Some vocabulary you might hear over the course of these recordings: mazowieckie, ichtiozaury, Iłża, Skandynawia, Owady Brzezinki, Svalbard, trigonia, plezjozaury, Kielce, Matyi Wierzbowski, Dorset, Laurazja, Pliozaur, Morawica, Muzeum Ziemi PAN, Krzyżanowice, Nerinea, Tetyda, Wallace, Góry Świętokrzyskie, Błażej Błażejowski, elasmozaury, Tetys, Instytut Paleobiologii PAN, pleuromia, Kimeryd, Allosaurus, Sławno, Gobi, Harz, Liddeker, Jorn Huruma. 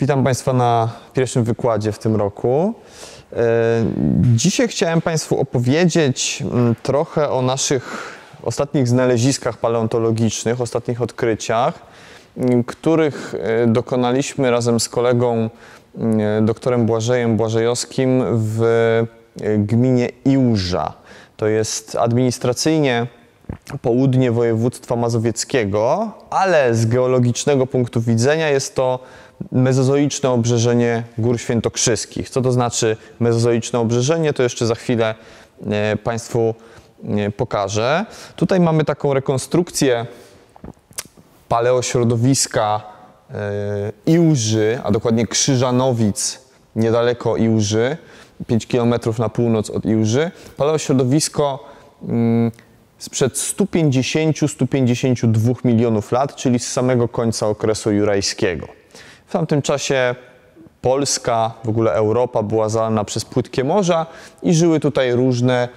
Witam Państwa na pierwszym wykładzie w tym roku. Dzisiaj chciałem Państwu opowiedzieć trochę o naszych ostatnich znaleziskach paleontologicznych, ostatnich odkryciach, których dokonaliśmy razem z kolegą doktorem Błażejem Błażejowskim w gminie Iłża. To jest administracyjnie południe województwa mazowieckiego, ale z geologicznego punktu widzenia jest to mezozoiczne obrzeżenie Gór Świętokrzyskich. Co to znaczy mezozoiczne obrzeżenie, to jeszcze za chwilę Państwu pokażę. Tutaj mamy taką rekonstrukcję paleośrodowiska Iłży, a dokładnie Krzyżanowic, niedaleko Iłży, 5 km na północ od Iłży. Paleośrodowisko sprzed 150-152 milionów lat, czyli z samego końca okresu jurajskiego. W tamtym czasie Polska, w ogóle Europa była zalana przez płytkie morza i żyły tutaj różne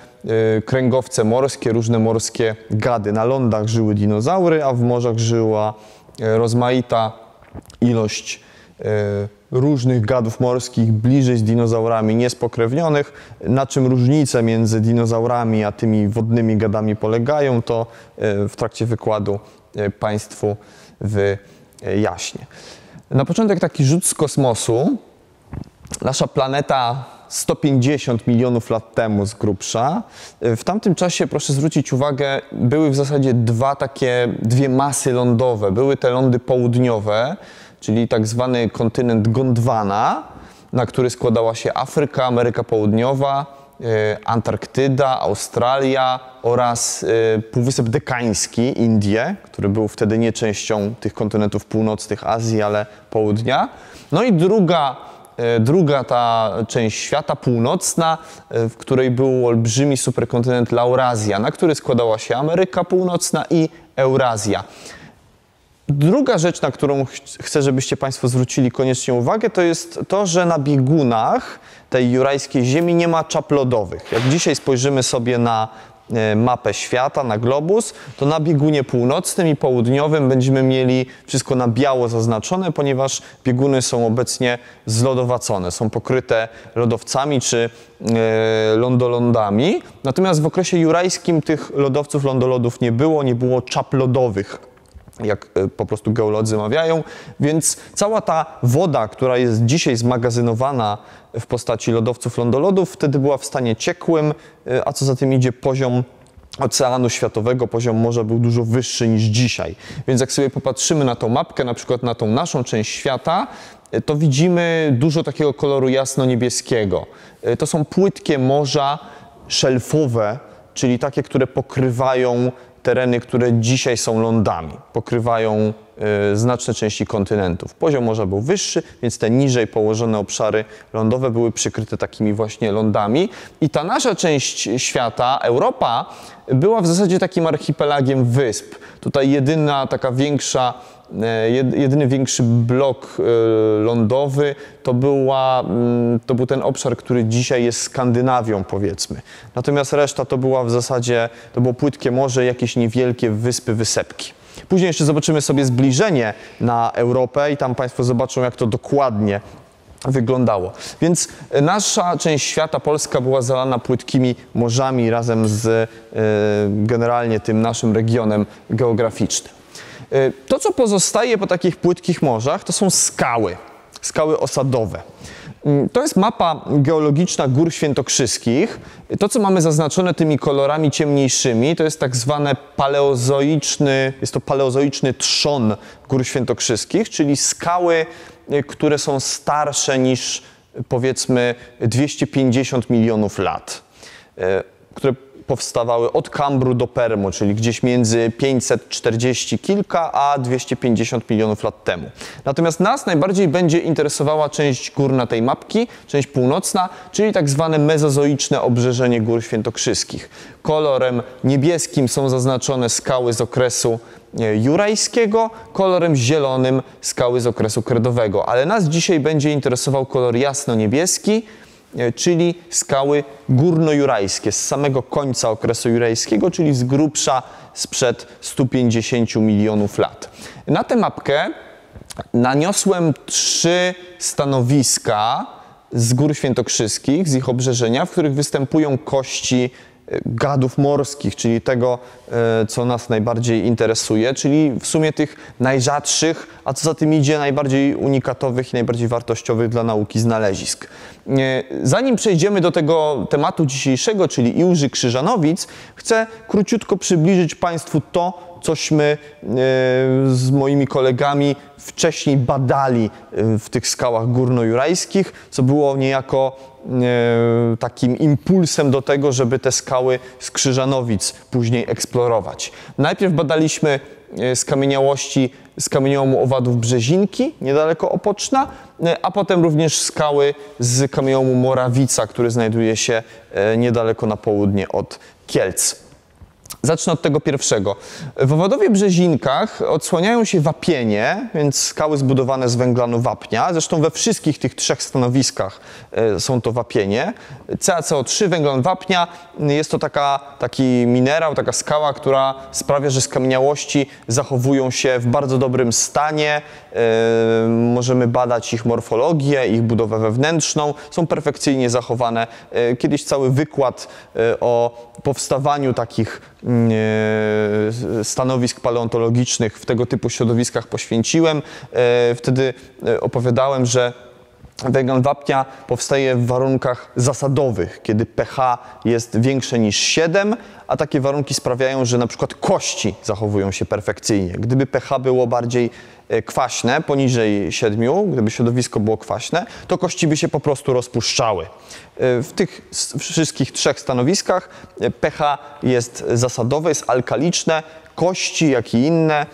kręgowce morskie, różne morskie gady. Na lądach żyły dinozaury, a w morzach żyła rozmaita ilość różnych gadów morskich, bliżej z dinozaurami niespokrewnionych. Na czym różnice między dinozaurami a tymi wodnymi gadami polegają, to w trakcie wykładu Państwu wyjaśnię. Na początek taki rzut z kosmosu. Nasza planeta 150 milionów lat temu z grubsza. W tamtym czasie, proszę zwrócić uwagę, były w zasadzie dwie masy lądowe. Były te lądy południowe, czyli tak zwany kontynent Gondwana, na który składała się Afryka, Ameryka Południowa, Antarktyda, Australia oraz Półwysep Dekański, Indie, który był wtedy nie częścią tych kontynentów północnych Azji, ale południa. No i druga ta część świata, północna, w której był olbrzymi superkontynent Laurazja, na który składała się Ameryka Północna i Eurazja. Druga rzecz, na którą chcę, żebyście Państwo zwrócili koniecznie uwagę, to jest to, że na biegunach tej jurajskiej ziemi nie ma czap lodowych. Jak dzisiaj spojrzymy sobie na mapę świata, na globus, to na biegunie północnym i południowym będziemy mieli wszystko na biało zaznaczone, ponieważ bieguny są obecnie zlodowacone, są pokryte lodowcami czy lądolądami. Natomiast w okresie jurajskim tych lodowców, lądolodów nie było czap lodowych, jak po prostu geolodzy mawiają, więc cała ta woda, która jest dzisiaj zmagazynowana w postaci lodowców, lądolodów, wtedy była w stanie ciekłym, a co za tym idzie poziom Oceanu Światowego, poziom morza był dużo wyższy niż dzisiaj. Więc jak sobie popatrzymy na tą mapkę, na przykład na tą naszą część świata, to widzimy dużo takiego koloru jasno-niebieskiego. To są płytkie morza szelfowe, czyli takie, które pokrywają tereny, które dzisiaj są lądami, pokrywają znaczne części kontynentów. Poziom morza był wyższy, więc te niżej położone obszary lądowe były przykryte takimi właśnie lądami. I ta nasza część świata, Europa, była w zasadzie takim archipelagiem wysp. Tutaj jedyny większy blok lądowy to był ten obszar, który dzisiaj jest Skandynawią, powiedzmy. Natomiast reszta to było płytkie morze, jakieś niewielkie wyspy, wysepki. Później jeszcze zobaczymy sobie zbliżenie na Europę i tam Państwo zobaczą, jak to dokładnie wyglądało. Więc nasza część świata, Polska, była zalana płytkimi morzami razem z generalnie tym naszym regionem geograficznym. To, co pozostaje po takich płytkich morzach, to są skały, skały osadowe. To jest mapa geologiczna Gór Świętokrzyskich. To, co mamy zaznaczone tymi kolorami ciemniejszymi, to jest tak zwany paleozoiczny trzon Gór Świętokrzyskich, czyli skały, które są starsze niż, powiedzmy, 250 milionów lat, które powstawały od Kambru do Permu, czyli gdzieś między 540 kilka a 250 milionów lat temu. Natomiast nas najbardziej będzie interesowała część górna tej mapki, część północna, czyli tak zwane mezozoiczne obrzeżenie Gór Świętokrzyskich. Kolorem niebieskim są zaznaczone skały z okresu jurajskiego, kolorem zielonym skały z okresu kredowego. Ale nas dzisiaj będzie interesował kolor jasno-niebieski, czyli skały górnojurajskie z samego końca okresu jurajskiego, czyli z grubsza sprzed 150 milionów lat. Na tę mapkę naniosłem 3 stanowiska z Gór Świętokrzyskich, z ich obrzeżenia, w których występują kości gadów morskich, czyli tego, co nas najbardziej interesuje, czyli w sumie tych najrzadszych, a co za tym idzie, najbardziej unikatowych i najbardziej wartościowych dla nauki znalezisk. Zanim przejdziemy do tego tematu dzisiejszego, czyli Iłży Krzyżanowic, chcę króciutko przybliżyć Państwu to, cośmy z moimi kolegami wcześniej badali w tych skałach górnojurajskich, co było niejako takim impulsem do tego, żeby te skały z Krzyżanowic później eksplorować. Najpierw badaliśmy skamieniałości z kamieniołomu Owadów Brzezinki, niedaleko Opoczna, a potem również skały z kamieniołomu Morawica, który znajduje się niedaleko na południe od Kielc. Zacznę od tego pierwszego. W Owadowie Brzezinkach odsłaniają się wapienie, więc skały zbudowane z węglanu wapnia. Zresztą we wszystkich tych 3 stanowiskach są to wapienie. CaCO3, węglan wapnia, jest to taki minerał, taka skała, która sprawia, że skamieniałości zachowują się w bardzo dobrym stanie. Możemy badać ich morfologię, ich budowę wewnętrzną. Są perfekcyjnie zachowane. Kiedyś cały wykład o powstawaniu takich stanowisk paleontologicznych w tego typu środowiskach poświęciłem. Wtedy opowiadałem, że węgiel wapnia powstaje w warunkach zasadowych, kiedy pH jest większe niż 7, a takie warunki sprawiają, że na przykład kości zachowują się perfekcyjnie. Gdyby pH było bardziej kwaśne, poniżej 7, gdyby środowisko było kwaśne, to kości by się po prostu rozpuszczały. W tych wszystkich 3 stanowiskach pH jest zasadowe, jest alkaliczne. Kości, jak i inne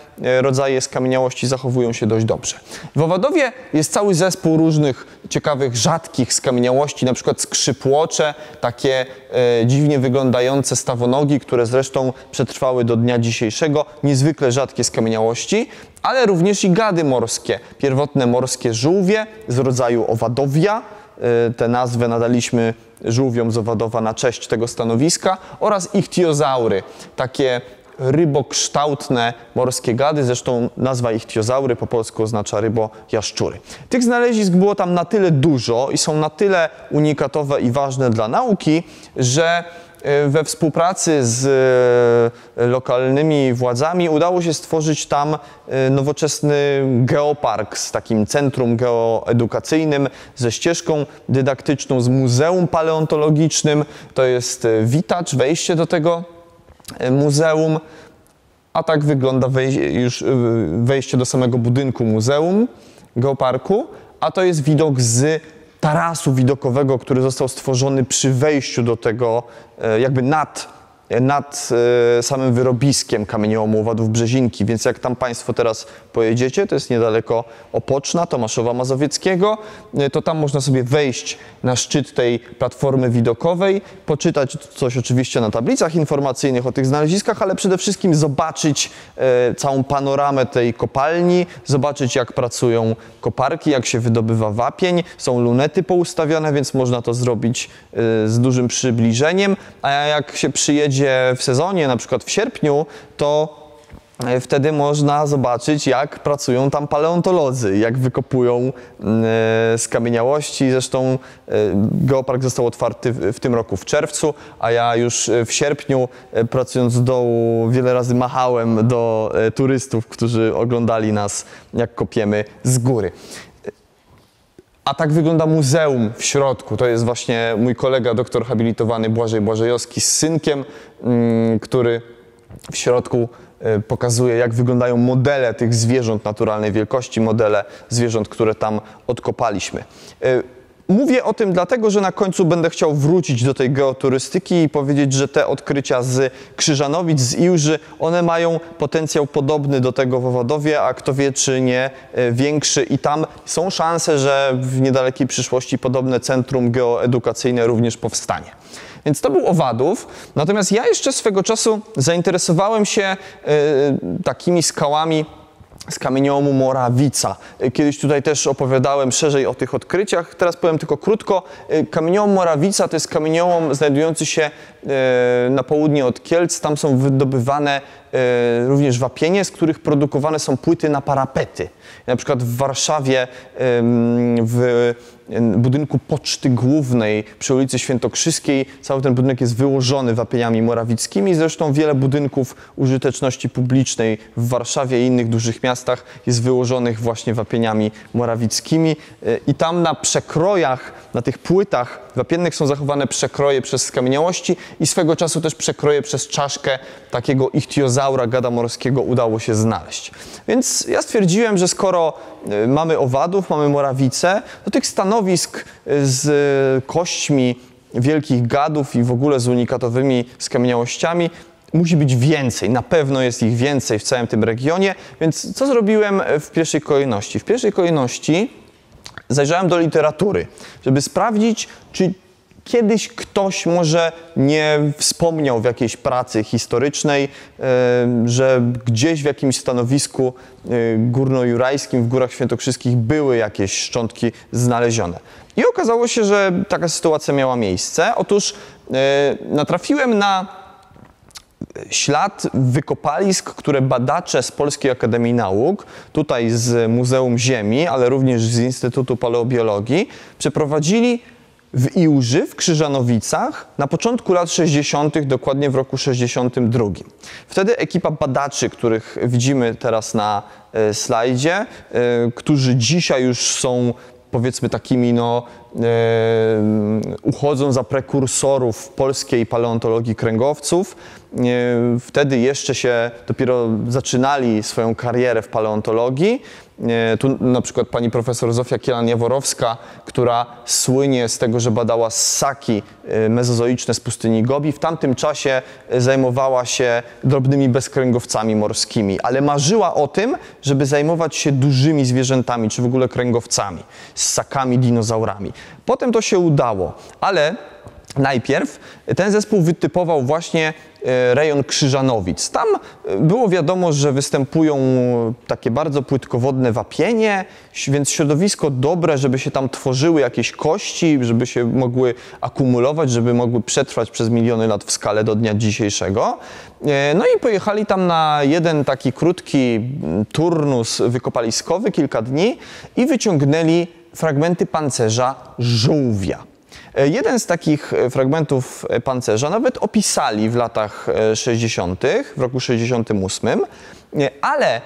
rodzaje skamieniałości zachowują się dość dobrze. W Owadowie jest cały zespół różnych ciekawych, rzadkich skamieniałości, na przykład skrzypłocze, takie dziwnie wyglądające stawonogi, które zresztą przetrwały do dnia dzisiejszego, niezwykle rzadkie skamieniałości, ale również i gady morskie, pierwotne morskie żółwie z rodzaju owadowia, tę nazwę nadaliśmy żółwiom z Owadowa na cześć tego stanowiska, oraz ichtiozaury, takie rybokształtne morskie gady, zresztą nazwa ichtiozaury po polsku oznacza rybo-jaszczury. Tych znalezisk było tam na tyle dużo i są na tyle unikatowe i ważne dla nauki, że we współpracy z lokalnymi władzami udało się stworzyć tam nowoczesny geopark z takim centrum geoedukacyjnym, ze ścieżką dydaktyczną, z muzeum paleontologicznym. To jest witacz, wejście do tego muzeum, a tak wygląda wejście do samego budynku muzeum, geoparku, a to jest widok z tarasu widokowego, który został stworzony przy wejściu do tego, jakby nad samym wyrobiskiem kamieniołomu Owadów Brzezinki, więc jak tam Państwo teraz pojedziecie, to jest niedaleko Opoczna, Tomaszowa Mazowieckiego, to tam można sobie wejść na szczyt tej platformy widokowej, poczytać coś oczywiście na tablicach informacyjnych o tych znaleziskach, ale przede wszystkim zobaczyć całą panoramę tej kopalni, zobaczyć jak pracują koparki, jak się wydobywa wapień, są lunety poustawione, więc można to zrobić z dużym przybliżeniem, a jak się przyjedzie w sezonie, na przykład w sierpniu, to wtedy można zobaczyć, jak pracują tam paleontolodzy, jak wykopują skamieniałości. Zresztą geopark został otwarty w tym roku w czerwcu, a ja już w sierpniu, pracując z dołu, wiele razy machałem do turystów, którzy oglądali nas, jak kopiemy z góry. A tak wygląda muzeum w środku. To jest właśnie mój kolega, doktor habilitowany Błażej Błażejowski z synkiem, który w środku pokazuje, jak wyglądają modele tych zwierząt naturalnej wielkości, modele zwierząt, które tam odkopaliśmy. Mówię o tym dlatego, że na końcu będę chciał wrócić do tej geoturystyki i powiedzieć, że te odkrycia z Krzyżanowic, z Iłży, one mają potencjał podobny do tego w Owadowie, a kto wie, czy nie większy. I tam są szanse, że w niedalekiej przyszłości podobne centrum geoedukacyjne również powstanie. Więc to był Owadów, natomiast ja jeszcze swego czasu zainteresowałem się takimi skałami z kamieniołomu Morawica. Kiedyś tutaj też opowiadałem szerzej o tych odkryciach, teraz powiem tylko krótko. Kamieniołom Morawica to jest kamieniołom znajdujący się na południe od Kielc. Tam są wydobywane również wapienie, z których produkowane są płyty na parapety. Na przykład w Warszawie w budynku Poczty Głównej przy ulicy Świętokrzyskiej cały ten budynek jest wyłożony wapieniami morawickimi. Zresztą wiele budynków użyteczności publicznej w Warszawie i innych dużych miastach jest wyłożonych właśnie wapieniami morawickimi. I tam na przekrojach, na tych płytach wapiennych są zachowane przekroje przez skamieniałości i swego czasu też przekroje przez czaszkę takiego ichtiozaura gadamorskiego udało się znaleźć. Więc ja stwierdziłem, że skoro mamy owadów, mamy morawice, do tych stanowisk z kośćmi wielkich gadów i w ogóle z unikatowymi skamieniałościami musi być więcej, na pewno jest ich więcej w całym tym regionie, więc co zrobiłem w pierwszej kolejności? W pierwszej kolejności zajrzałem do literatury, żeby sprawdzić, czy kiedyś ktoś może nie wspomniał w jakiejś pracy historycznej, że gdzieś w jakimś stanowisku górnojurajskim w Górach Świętokrzyskich były jakieś szczątki znalezione. I okazało się, że taka sytuacja miała miejsce. Otóż natrafiłem na ślad wykopalisk, które badacze z Polskiej Akademii Nauk, tutaj z Muzeum Ziemi, ale również z Instytutu Paleobiologii, przeprowadzili w Iłży, w Krzyżanowicach, na początku lat 60., dokładnie w roku 62. Wtedy ekipa badaczy, których widzimy teraz na slajdzie, którzy dzisiaj już są, powiedzmy, takimi, no, uchodzą za prekursorów polskiej paleontologii kręgowców. Wtedy jeszcze się dopiero zaczynali swoją karierę w paleontologii. Tu na przykład pani profesor Zofia Kielan-Jaworowska, która słynie z tego, że badała ssaki mezozoiczne z pustyni Gobi, w tamtym czasie zajmowała się drobnymi bezkręgowcami morskimi, ale marzyła o tym, żeby zajmować się dużymi zwierzętami, czy w ogóle kręgowcami, ssakami, dinozaurami. Potem to się udało, ale najpierw ten zespół wytypował właśnie rejon Krzyżanowic. Tam było wiadomo, że występują takie bardzo płytkowodne wapienie, więc środowisko dobre, żeby się tam tworzyły jakieś kości, żeby się mogły akumulować, żeby mogły przetrwać przez miliony lat w skale do dnia dzisiejszego. No i pojechali tam na jeden taki krótki turnus wykopaliskowy, kilka dni, i wyciągnęli fragmenty pancerza żółwia. Jeden z takich fragmentów pancerza nawet opisali w latach 60., w roku 68, ale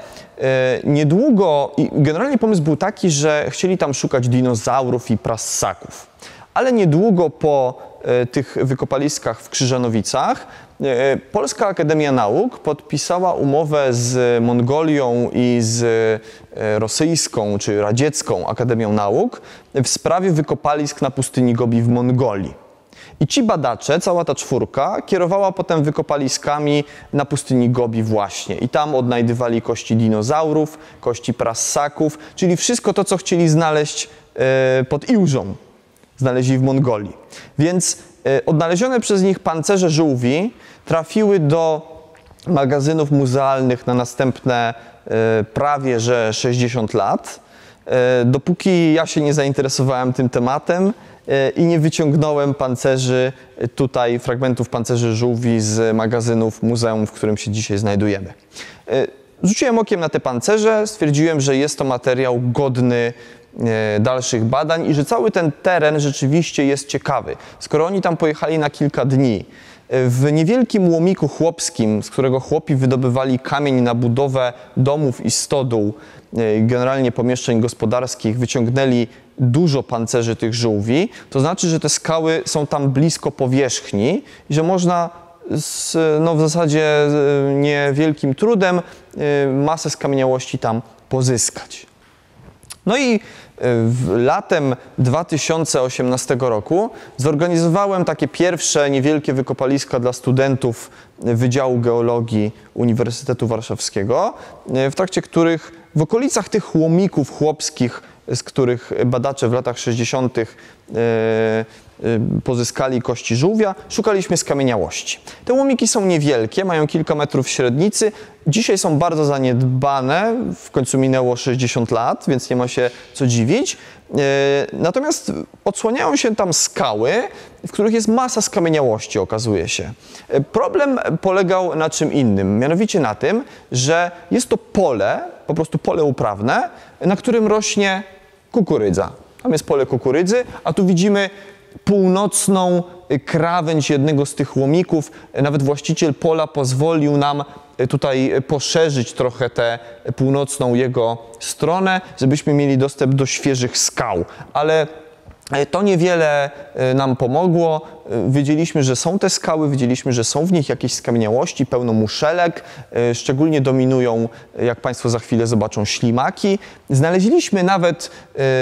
niedługo, i generalnie pomysł był taki, że chcieli tam szukać dinozaurów i prassaków, ale niedługo po tych wykopaliskach w Krzyżanowicach Polska Akademia Nauk podpisała umowę z Mongolią i z rosyjską czy radziecką Akademią Nauk w sprawie wykopalisk na pustyni Gobi w Mongolii. I ci badacze, cała ta czwórka, kierowała potem wykopaliskami na pustyni Gobi właśnie. I tam odnajdywali kości dinozaurów, kości prassaków, czyli wszystko to, co chcieli znaleźć pod Iłżą, znaleźli w Mongolii. Więc odnalezione przez nich pancerze żółwi trafiły do magazynów muzealnych na następne prawie że 60 lat. Dopóki ja się nie zainteresowałem tym tematem i nie wyciągnąłem pancerzy, tutaj fragmentów pancerzy żółwi z magazynów muzeum, w którym się dzisiaj znajdujemy. Rzuciłem okiem na te pancerze, stwierdziłem, że jest to materiał godny dalszych badań i że cały ten teren rzeczywiście jest ciekawy. Skoro oni tam pojechali na kilka dni, w niewielkim łomiku chłopskim, z którego chłopi wydobywali kamień na budowę domów i stodół, generalnie pomieszczeń gospodarskich, wyciągnęli dużo pancerzy tych żółwi, to znaczy, że te skały są tam blisko powierzchni i że można w zasadzie niewielkim trudem masę skamieniałości tam pozyskać. No i latem 2018 roku zorganizowałem takie pierwsze niewielkie wykopaliska dla studentów Wydziału Geologii Uniwersytetu Warszawskiego, w trakcie których w okolicach tych łomików chłopskich z których badacze w latach 60. Pozyskali kości żółwia, szukaliśmy skamieniałości. Te łomiki są niewielkie, mają kilka metrów średnicy. Dzisiaj są bardzo zaniedbane, w końcu minęło 60 lat, więc nie ma się co dziwić. Natomiast odsłaniają się tam skały, w których jest masa skamieniałości, okazuje się. Problem polegał na czym innym, mianowicie na tym, że jest to pole, po prostu pole uprawne, na którym rośnie kukurydza. Tam jest pole kukurydzy, a tu widzimy północną krawędź jednego z tych łomików. Nawet właściciel pola pozwolił nam tutaj poszerzyć trochę tę północną jego stronę, żebyśmy mieli dostęp do świeżych skał. Ale to niewiele nam pomogło. Wiedzieliśmy, że są te skały, wiedzieliśmy, że są w nich jakieś skamieniałości, pełno muszelek. Szczególnie dominują, jak Państwo za chwilę zobaczą, ślimaki. Znaleźliśmy nawet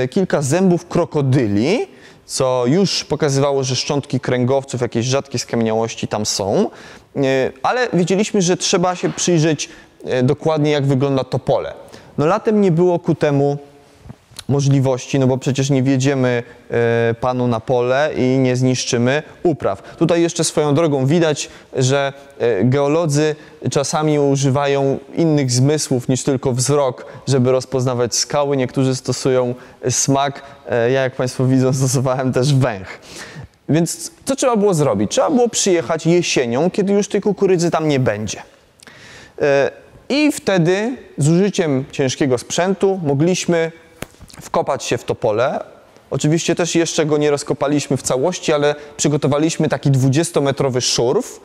kilka zębów krokodyli, co już pokazywało, że szczątki kręgowców, jakieś rzadkie skamieniałości tam są, ale wiedzieliśmy, że trzeba się przyjrzeć dokładnie, jak wygląda to pole. No latem nie było ku temu możliwości, no bo przecież nie wjedziemy panu na pole i nie zniszczymy upraw. Tutaj jeszcze swoją drogą widać, że geolodzy czasami używają innych zmysłów niż tylko wzrok, żeby rozpoznawać skały. Niektórzy stosują smak, ja jak Państwo widzą stosowałem też węch. Więc co trzeba było zrobić? Trzeba było przyjechać jesienią, kiedy już tej kukurydzy tam nie będzie. I wtedy z użyciem ciężkiego sprzętu mogliśmy wkopać się w to pole. Oczywiście też jeszcze go nie rozkopaliśmy w całości, ale przygotowaliśmy taki 20-metrowy szurf,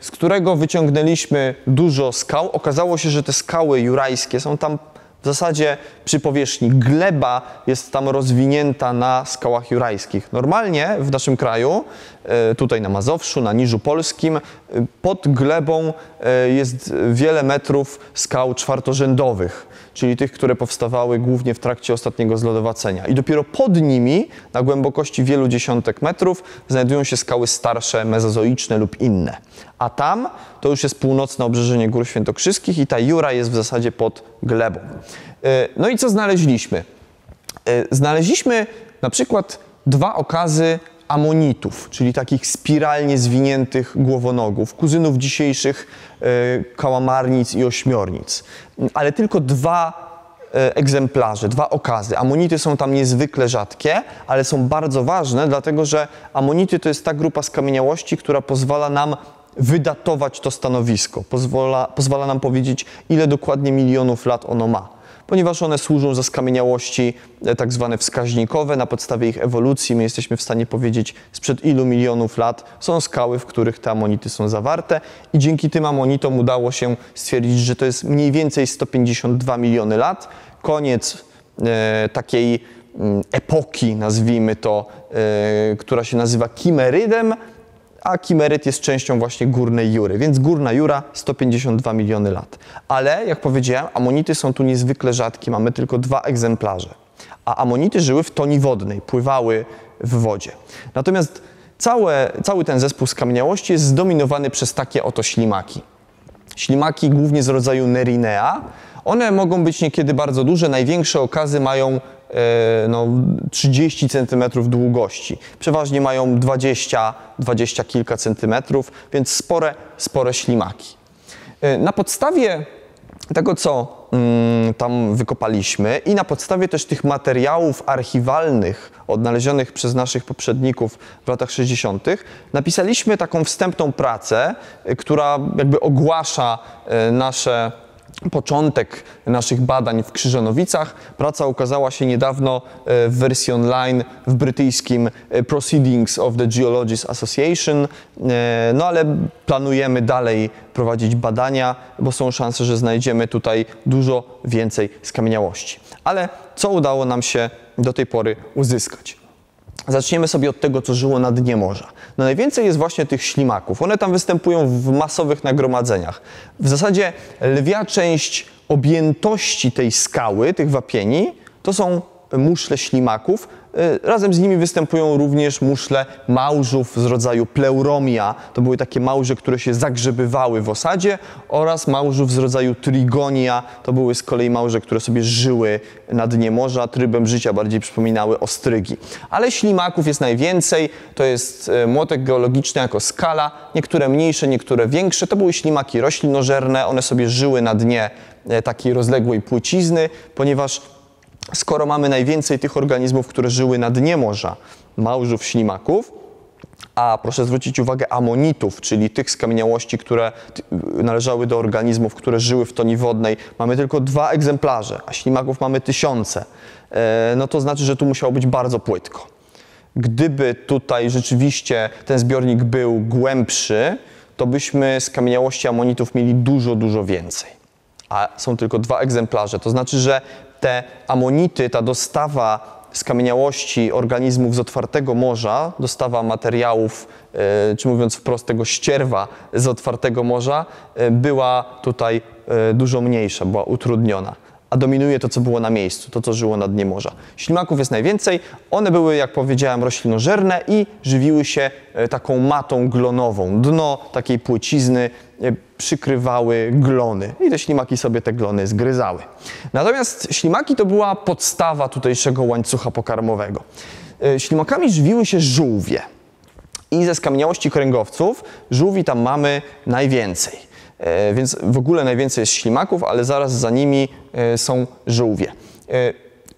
z którego wyciągnęliśmy dużo skał. Okazało się, że te skały jurajskie są tam w zasadzie przy powierzchni. Gleba jest tam rozwinięta na skałach jurajskich. Normalnie w naszym kraju, tutaj na Mazowszu, na Niżu Polskim, pod glebą jest wiele metrów skał czwartorzędowych, czyli tych, które powstawały głównie w trakcie ostatniego zlodowacenia. I dopiero pod nimi, na głębokości wielu dziesiątek metrów, znajdują się skały starsze, mezozoiczne lub inne. A tam to już jest północne obrzeżenie Gór Świętokrzyskich i ta jura jest w zasadzie pod glebą. No i co znaleźliśmy? Znaleźliśmy na przykład dwa okazy amonitów, czyli takich spiralnie zwiniętych głowonogów, kuzynów dzisiejszych kałamarnic i ośmiornic. Ale tylko dwa egzemplarze, dwa okazy. Amonity są tam niezwykle rzadkie, ale są bardzo ważne, dlatego że amonity to jest ta grupa skamieniałości, która pozwala nam wydatować to stanowisko. Pozwala nam powiedzieć, ile dokładnie milionów lat ono ma. Ponieważ one służą za skamieniałości tak zwane wskaźnikowe, na podstawie ich ewolucji my jesteśmy w stanie powiedzieć, sprzed ilu milionów lat są skały, w których te amonity są zawarte i dzięki tym amonitom udało się stwierdzić, że to jest mniej więcej 152 miliony lat, koniec takiej epoki, nazwijmy to, która się nazywa Kimerydem, a Kimeryt jest częścią właśnie górnej jury, więc górna jura 152 miliony lat. Ale, jak powiedziałem, amonity są tu niezwykle rzadkie, mamy tylko dwa egzemplarze. A amonity żyły w toni wodnej, pływały w wodzie. Natomiast cały ten zespół skamieniałości jest zdominowany przez takie oto ślimaki. Ślimaki głównie z rodzaju Nerinea. One mogą być niekiedy bardzo duże, największe okazy mają 30 cm długości. Przeważnie mają 20 kilka centymetrów, więc spore ślimaki. Na podstawie tego, co tam wykopaliśmy i na podstawie też tych materiałów archiwalnych odnalezionych przez naszych poprzedników w latach 60. napisaliśmy taką wstępną pracę, która jakby ogłasza początek naszych badań w Krzyżanowicach. Praca ukazała się niedawno w wersji online w brytyjskim Proceedings of the Geologists Association, no ale planujemy dalej prowadzić badania, bo są szanse, że znajdziemy tutaj dużo więcej skamieniałości. Ale co udało nam się do tej pory uzyskać? Zaczniemy sobie od tego, co żyło na dnie morza. No najwięcej jest właśnie tych ślimaków. One tam występują w masowych nagromadzeniach. W zasadzie lwia część objętości tej skały, tych wapieni, to są muszle ślimaków. Razem z nimi występują również muszle małżów z rodzaju pleuromia. To były takie małże, które się zagrzebywały w osadzie, oraz małżów z rodzaju trigonia. To były z kolei małże, które sobie żyły na dnie morza, trybem życia bardziej przypominały ostrygi. Ale ślimaków jest najwięcej. To jest młotek geologiczny jako skala. Niektóre mniejsze, niektóre większe. To były ślimaki roślinożerne. One sobie żyły na dnie takiej rozległej płycizny, ponieważ skoro mamy najwięcej tych organizmów, które żyły na dnie morza, małżów, ślimaków, a proszę zwrócić uwagę amonitów, czyli tych skamieniałości, które należały do organizmów, które żyły w toni wodnej, mamy tylko 2 egzemplarze, a ślimaków mamy 1000, no to znaczy, że tu musiało być bardzo płytko. Gdyby tutaj rzeczywiście ten zbiornik był głębszy, to byśmy skamieniałości amonitów mieli dużo, dużo więcej, a są tylko 2 egzemplarze, to znaczy, że te amonity, ta dostawa skamieniałości organizmów z otwartego morza, dostawa materiałów, czy mówiąc wprost tego ścierwa z otwartego morza, była tutaj dużo mniejsza, była utrudniona. A dominuje to, co było na miejscu, to, co żyło na dnie morza. Ślimaków jest najwięcej. One były, jak powiedziałem, roślinożerne i żywiły się taką matą glonową. Dno takiej płycizny przykrywały glony i te ślimaki sobie te glony zgryzały. Natomiast ślimaki to była podstawa tutejszego łańcucha pokarmowego. Ślimakami żywiły się żółwie i ze skamieniałości kręgowców żółwi tam mamy najwięcej. Więc w ogóle najwięcej jest ślimaków, ale zaraz za nimi są żółwie.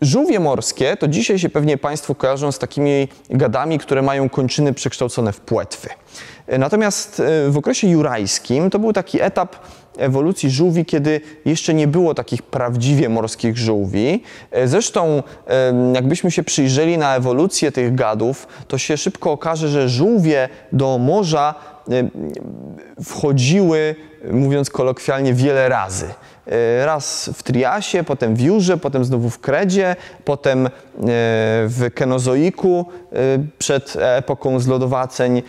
Żółwie morskie to dzisiaj się pewnie Państwu kojarzą z takimi gadami, które mają kończyny przekształcone w płetwy. Natomiast w okresie jurajskim to był taki etap ewolucji żółwi, kiedy jeszcze nie było takich prawdziwie morskich żółwi. Zresztą jakbyśmy się przyjrzeli na ewolucję tych gadów, to się szybko okaże, że żółwie do morza wchodziły, mówiąc kolokwialnie, wiele razy. Raz w Triasie, potem w Jurze, potem znowu w Kredzie, potem w Kenozoiku przed epoką zlodowaceń.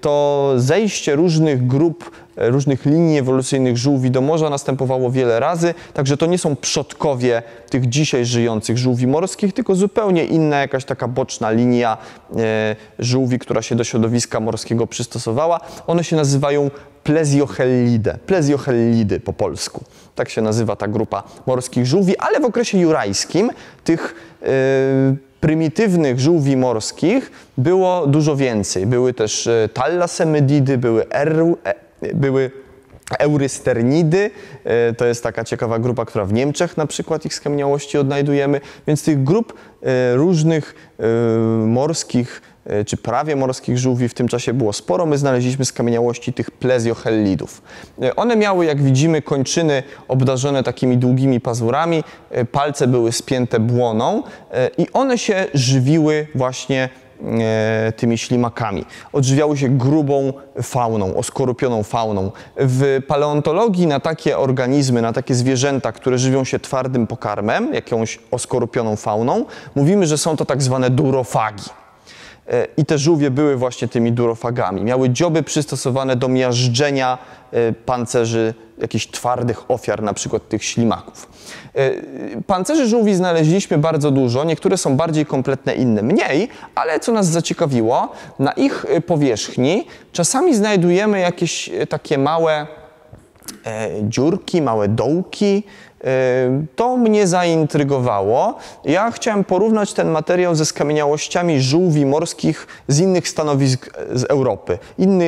To zejście różnych grup, różnych linii ewolucyjnych żółwi do morza następowało wiele razy, także to nie są przodkowie tych dzisiaj żyjących żółwi morskich, tylko zupełnie inna jakaś taka boczna linia żółwi, która się do środowiska morskiego przystosowała. One się nazywają plezjohellidy po polsku. Tak się nazywa ta grupa morskich żółwi, ale w okresie jurajskim tych prymitywnych żółwi morskich było dużo więcej. Były też tallasemydidy, były eurysternidy, to jest taka ciekawa grupa, która w Niemczech na przykład ich skamieniałości odnajdujemy, więc tych grup różnych morskich czy prawie morskich żółwi w tym czasie było sporo. My znaleźliśmy skamieniałości tych plezjohellidów. One miały, jak widzimy, kończyny obdarzone takimi długimi pazurami, palce były spięte błoną i one się żywiły właśnie tymi ślimakami. Odżywiały się grubą fauną, oskorupioną fauną. W paleontologii na takie organizmy, na takie zwierzęta, które żywią się twardym pokarmem, jakąś oskorupioną fauną, mówimy, że są to tak zwane durofagi. I te żółwie były właśnie tymi durofagami. Miały dzioby przystosowane do miażdżenia pancerzy jakichś twardych ofiar, na przykład tych ślimaków. Pancerzy żółwi znaleźliśmy bardzo dużo, niektóre są bardziej kompletne, inne mniej, ale co nas zaciekawiło, na ich powierzchni czasami znajdujemy jakieś takie małe dziurki, małe dołki. To mnie zaintrygowało. Ja chciałem porównać ten materiał ze skamieniałościami żółwi morskich z innych stanowisk z Europy,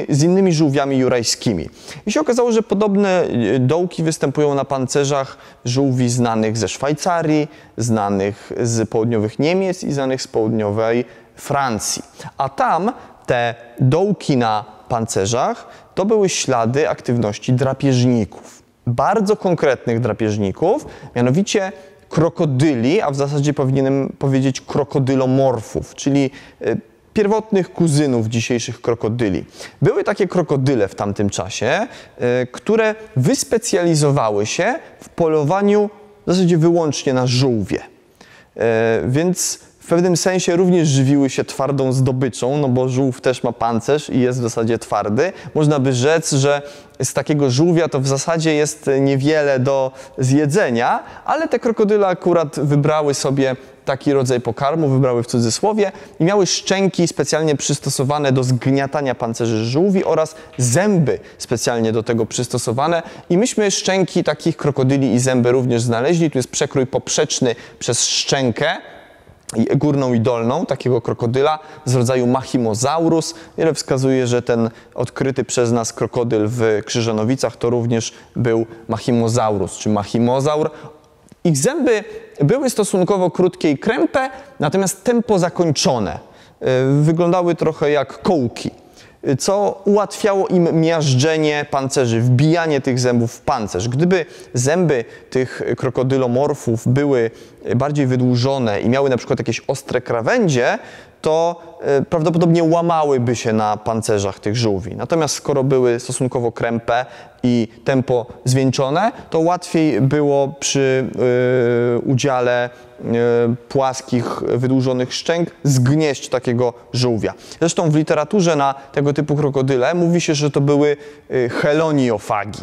z innymi żółwiami jurajskimi. I się okazało, że podobne dołki występują na pancerzach żółwi znanych ze Szwajcarii, znanych z południowych Niemiec i znanych z południowej Francji. A tam te dołki na pancerzach to były ślady aktywności drapieżników. Bardzo konkretnych drapieżników, mianowicie krokodyli, a w zasadzie powinienem powiedzieć krokodylomorfów, czyli pierwotnych kuzynów dzisiejszych krokodyli. Były takie krokodyle w tamtym czasie, które wyspecjalizowały się w polowaniu w zasadzie wyłącznie na żółwie. Więc w pewnym sensie również żywiły się twardą zdobyczą, no bo żółw też ma pancerz i jest w zasadzie twardy. Można by rzec, że z takiego żółwia to w zasadzie jest niewiele do zjedzenia, ale te krokodyle akurat wybrały sobie taki rodzaj pokarmu, wybrały w cudzysłowie, i miały szczęki specjalnie przystosowane do zgniatania pancerzy żółwi oraz zęby specjalnie do tego przystosowane. I myśmy szczęki takich krokodyli i zęby również znaleźli. Tu jest przekrój poprzeczny przez szczękę górną i dolną takiego krokodyla z rodzaju Machimosaurus. Wiele wskazuje, że ten odkryty przez nas krokodyl w Krzyżanowicach to również był Machimosaurus czy Machimosaur. Ich zęby były stosunkowo krótkie i krępe, natomiast tempo zakończone. Wyglądały trochę jak kołki, co ułatwiało im miażdżenie pancerzy, wbijanie tych zębów w pancerz. Gdyby zęby tych krokodylomorfów były bardziej wydłużone i miały na przykład jakieś ostre krawędzie, to prawdopodobnie łamałyby się na pancerzach tych żółwi. Natomiast skoro były stosunkowo krępe i tempo zwieńczone, to łatwiej było przy udziale płaskich, wydłużonych szczęk zgnieść takiego żółwia. Zresztą w literaturze na tego typu krokodyle mówi się, że to były heloniofagi.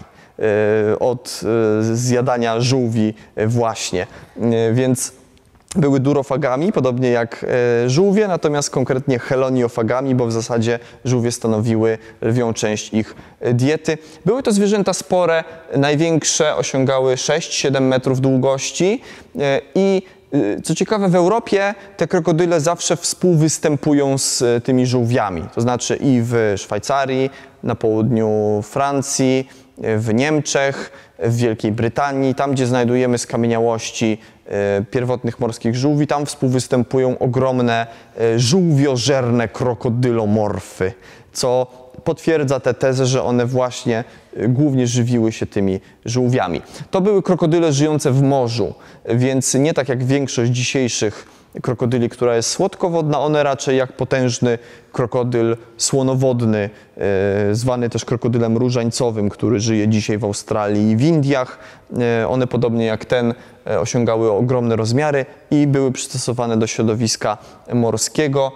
Od zjadania żółwi właśnie, więc były durofagami, podobnie jak żółwie, natomiast konkretnie heloniofagami, bo w zasadzie żółwie stanowiły lwią część ich diety. Były to zwierzęta spore, największe osiągały 6-7 metrów długości i co ciekawe, w Europie te krokodyle zawsze współwystępują z tymi żółwiami, to znaczy i w Szwajcarii, na południu Francji, w Niemczech, w Wielkiej Brytanii, tam gdzie znajdujemy skamieniałości pierwotnych morskich żółwi, tam współwystępują ogromne żółwiożerne krokodylomorfy, co potwierdza tę tezę, że one właśnie głównie żywiły się tymi żółwiami. To były krokodyle żyjące w morzu, więc nie tak jak większość dzisiejszych krokodyli, która jest słodkowodna, one raczej jak potężny krokodyl słonowodny, zwany też krokodylem różańcowym, który żyje dzisiaj w Australii i w Indiach. One podobnie jak ten osiągały ogromne rozmiary i były przystosowane do środowiska morskiego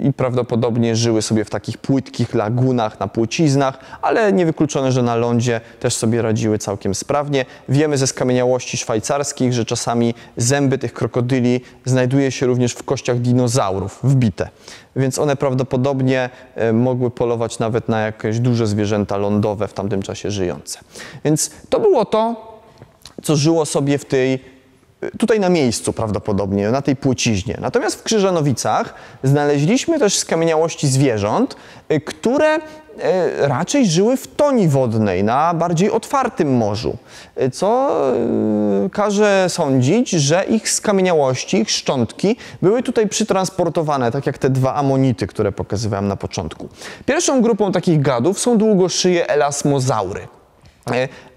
i prawdopodobnie żyły sobie w takich płytkich lagunach, na płciznach, ale niewykluczone, że na lądzie też sobie radziły całkiem sprawnie. Wiemy ze skamieniałości szwajcarskich, że czasami zęby tych krokodyli znajduje się również w kościach dinozaurów wbite, więc one prawdopodobnie mogły polować nawet na jakieś duże zwierzęta lądowe w tamtym czasie żyjące. Więc to było to, co żyło sobie w tutaj na miejscu prawdopodobnie, na tej płciźnie. Natomiast w Krzyżanowicach znaleźliśmy też skamieniałości zwierząt, które raczej żyły w toni wodnej, na bardziej otwartym morzu, co każe sądzić, że ich skamieniałości, ich szczątki były tutaj przytransportowane, tak jak te dwa amonity, które pokazywałem na początku. Pierwszą grupą takich gadów są długoszyje elasmozaury.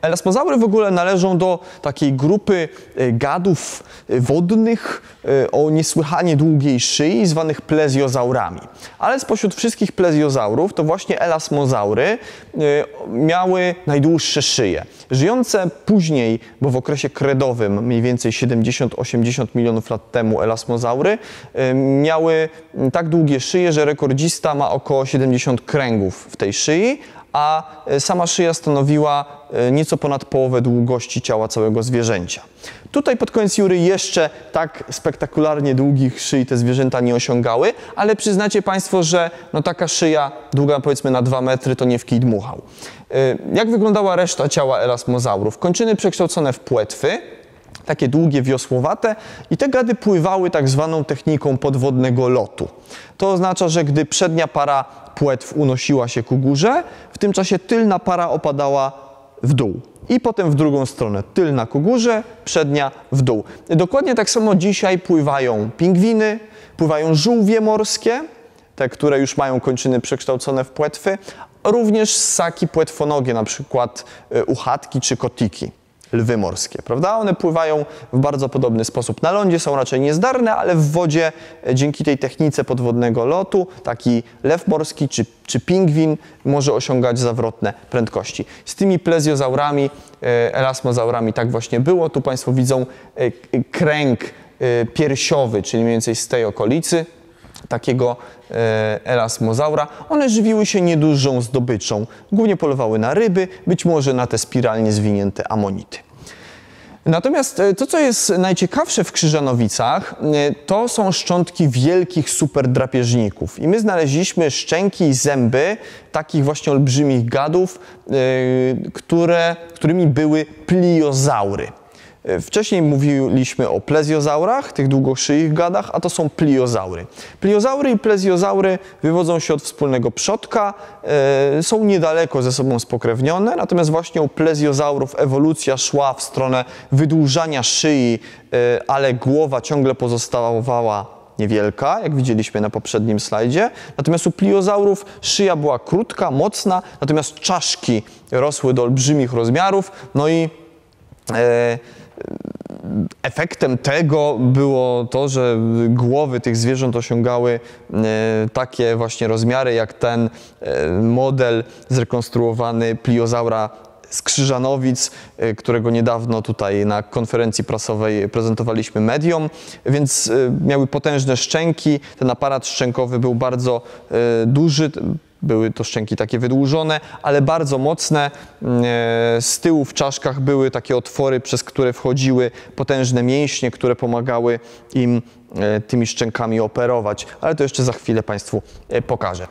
Elasmozaury w ogóle należą do takiej grupy gadów wodnych o niesłychanie długiej szyi, zwanych plezjozaurami. Ale spośród wszystkich plezjozaurów to właśnie elasmozaury miały najdłuższe szyje. Żyjące później, bo w okresie kredowym, mniej więcej 70-80 milionów lat temu, elasmozaury miały tak długie szyje, że rekordzista ma około 70 kręgów w tej szyi, a sama szyja stanowiła nieco ponad połowę długości ciała całego zwierzęcia. Tutaj pod koniec Jury jeszcze tak spektakularnie długich szyi te zwierzęta nie osiągały, ale przyznacie Państwo, że no taka szyja długa powiedzmy na 2 metry to nie w kij dmuchał. Jak wyglądała reszta ciała elasmozaurów? Kończyny przekształcone w płetwy, takie długie, wiosłowate, i te gady pływały tak zwaną techniką podwodnego lotu. To oznacza, że gdy przednia para płetw unosiła się ku górze, w tym czasie tylna para opadała w dół. I potem w drugą stronę, tylna ku górze, przednia w dół. Dokładnie tak samo dzisiaj pływają pingwiny, pływają żółwie morskie, te, które już mają kończyny przekształcone w płetwy, również ssaki płetwonogie, na przykład uchatki czy kotiki. Lwy morskie, prawda? One pływają w bardzo podobny sposób. Na lądzie są raczej niezdarne, ale w wodzie dzięki tej technice podwodnego lotu taki lew morski czy pingwin może osiągać zawrotne prędkości. Z tymi plezjozaurami, elasmozaurami tak właśnie było. Tu Państwo widzą kręg piersiowy, czyli mniej więcej z tej okolicy takiego elasmozaura. One żywiły się niedużą zdobyczą. Głównie polowały na ryby, być może na te spiralnie zwinięte amonity. Natomiast to, co jest najciekawsze w Krzyżanowicach, to są szczątki wielkich superdrapieżników. I my znaleźliśmy szczęki i zęby takich właśnie olbrzymich gadów, którymi były pliozaury. Wcześniej mówiliśmy o plezjozaurach, tych długoszyich gadach, a to są pliozaury. Pliozaury i plezjozaury wywodzą się od wspólnego przodka, są niedaleko ze sobą spokrewnione, natomiast właśnie u plezjozaurów ewolucja szła w stronę wydłużania szyi, ale głowa ciągle pozostawała niewielka, jak widzieliśmy na poprzednim slajdzie. Natomiast u pliozaurów szyja była krótka, mocna, natomiast czaszki rosły do olbrzymich rozmiarów, no i efektem tego było to, że głowy tych zwierząt osiągały takie właśnie rozmiary, jak ten model zrekonstruowany pliozaura z Krzyżanowic, którego niedawno tutaj na konferencji prasowej prezentowaliśmy mediom, więc miały potężne szczęki, ten aparat szczękowy był bardzo duży, były to szczęki takie wydłużone, ale bardzo mocne. Z tyłu w czaszkach były takie otwory, przez które wchodziły potężne mięśnie, które pomagały im tymi szczękami operować, ale to jeszcze za chwilę Państwu pokażę.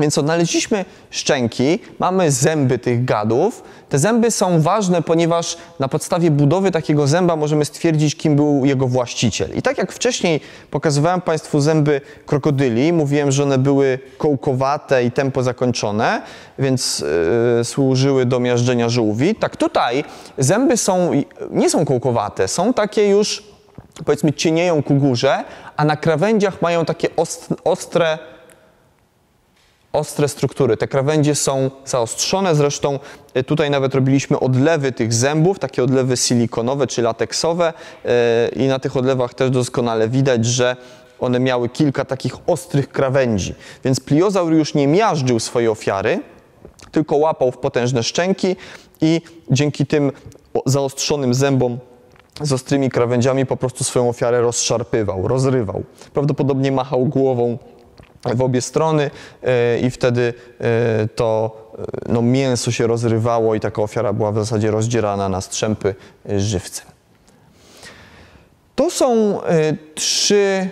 Więc odnaleźliśmy szczęki, mamy zęby tych gadów. Te zęby są ważne, ponieważ na podstawie budowy takiego zęba możemy stwierdzić, kim był jego właściciel. I tak jak wcześniej pokazywałem Państwu zęby krokodyli, mówiłem, że one były kołkowate i tempo zakończone, więc służyły do miażdżenia żółwi. Tak tutaj zęby nie są kołkowate, są takie już, powiedzmy, cienieją ku górze, a na krawędziach mają takie ostre struktury. Te krawędzie są zaostrzone, zresztą tutaj nawet robiliśmy odlewy tych zębów, takie odlewy silikonowe czy lateksowe i na tych odlewach też doskonale widać, że one miały kilka takich ostrych krawędzi. Więc pliozaur już nie miażdżył swojej ofiary, tylko łapał w potężne szczęki i dzięki tym zaostrzonym zębom z ostrymi krawędziami po prostu swoją ofiarę rozszarpywał, rozrywał. Prawdopodobnie machał głową w obie strony i wtedy to mięso się rozrywało i taka ofiara była w zasadzie rozdzierana na strzępy żywcem. To są trzy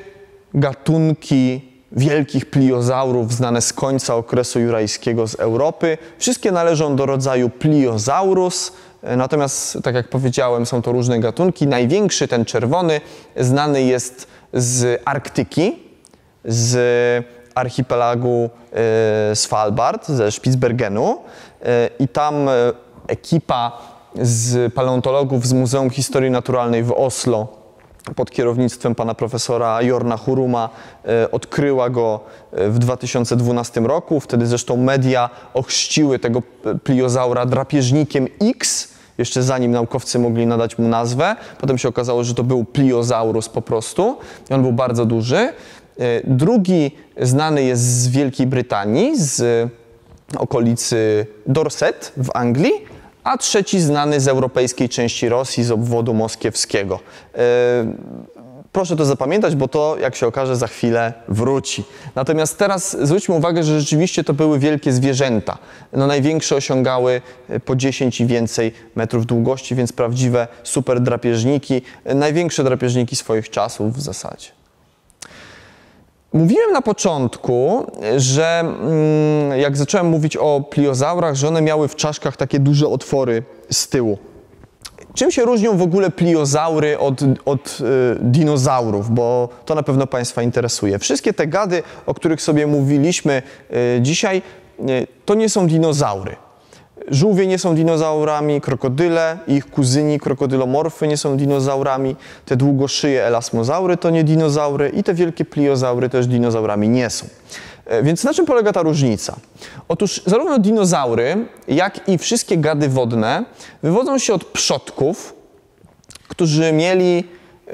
gatunki wielkich pliozaurów znane z końca okresu jurajskiego z Europy. Wszystkie należą do rodzaju pliozaurus. Natomiast, tak jak powiedziałem, są to różne gatunki. Największy, ten czerwony, znany jest z Arktyki, z archipelagu Svalbard, ze Spitsbergenu i tam ekipa z paleontologów z Muzeum Historii Naturalnej w Oslo pod kierownictwem pana profesora Jorna Huruma odkryła go w 2012 roku. Wtedy zresztą media ochrzciły tego pliozaura drapieżnikiem X, jeszcze zanim naukowcy mogli nadać mu nazwę. Potem się okazało, że to był pliozaurus po prostu i on był bardzo duży. Drugi znany jest z Wielkiej Brytanii, z okolicy Dorset w Anglii, a trzeci znany z europejskiej części Rosji, z obwodu moskiewskiego. Proszę to zapamiętać, bo to, jak się okaże, za chwilę wróci. Natomiast teraz zwróćmy uwagę, że rzeczywiście to były wielkie zwierzęta. No, największe osiągały po 10 i więcej metrów długości, więc prawdziwe super drapieżniki, największe drapieżniki swoich czasów w zasadzie. Mówiłem na początku, że jak zacząłem mówić o pliozaurach, że one miały w czaszkach takie duże otwory z tyłu. Czym się różnią w ogóle pliozaury od dinozaurów? Bo to na pewno Państwa interesuje. Wszystkie te gady, o których sobie mówiliśmy dzisiaj, to nie są dinozaury. Żółwie nie są dinozaurami, krokodyle i ich kuzyni krokodylomorfy nie są dinozaurami, te długoszyje elasmozaury to nie dinozaury i te wielkie pliozaury też dinozaurami nie są. Więc na czym polega ta różnica? Otóż zarówno dinozaury, jak i wszystkie gady wodne wywodzą się od przodków,